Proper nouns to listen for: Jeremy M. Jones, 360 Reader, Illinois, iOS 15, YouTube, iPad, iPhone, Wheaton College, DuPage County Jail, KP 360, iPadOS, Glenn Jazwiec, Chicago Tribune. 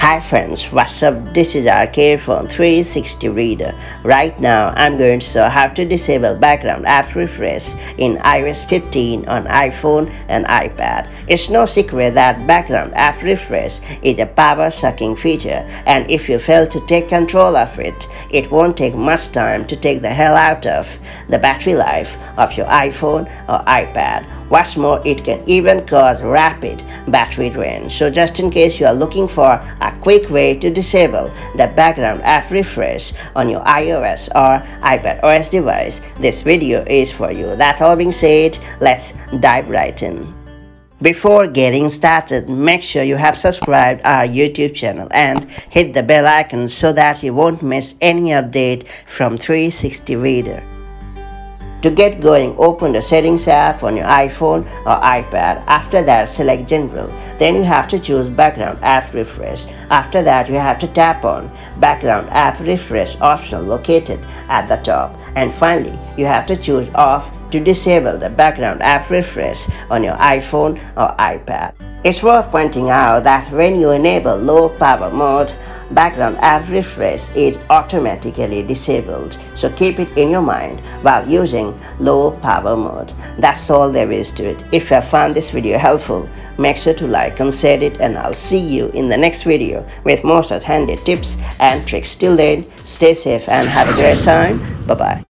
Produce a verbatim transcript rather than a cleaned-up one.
Hi friends, what's up? This is our K P three sixty reader. Right now I'm going to show how to disable background app refresh in i O S fifteen on iPhone and iPad. It's no secret that background app refresh is a power sucking feature, and if you fail to take control of it, it won't take much time to take the hell out of the battery life of your iPhone or iPad. What's more, it can even cause rapid battery drain. So just in case you are looking for a quick way to disable the background app refresh on your iOS or iPadOS device, this video is for you. That all being said, let's dive right in. Before getting started, make sure you have subscribed our YouTube channel and hit the bell icon so that you won't miss any update from three sixty Reader. To get going, open the Settings app on your iPhone or iPad. After that, select General. Then you have to choose Background App Refresh. After that, you have to tap on Background App Refresh option located at the top. And finally, you have to choose Off to disable the background app refresh on your iPhone or iPad. It's worth pointing out that when you enable low power mode, background app refresh is automatically disabled, so keep it in your mind while using low power mode. That's all there is to it. If you have found this video helpful, make sure to like and share it, and I'll see you in the next video with more such handy tips and tricks. Till then, stay safe and have a great time. Bye bye.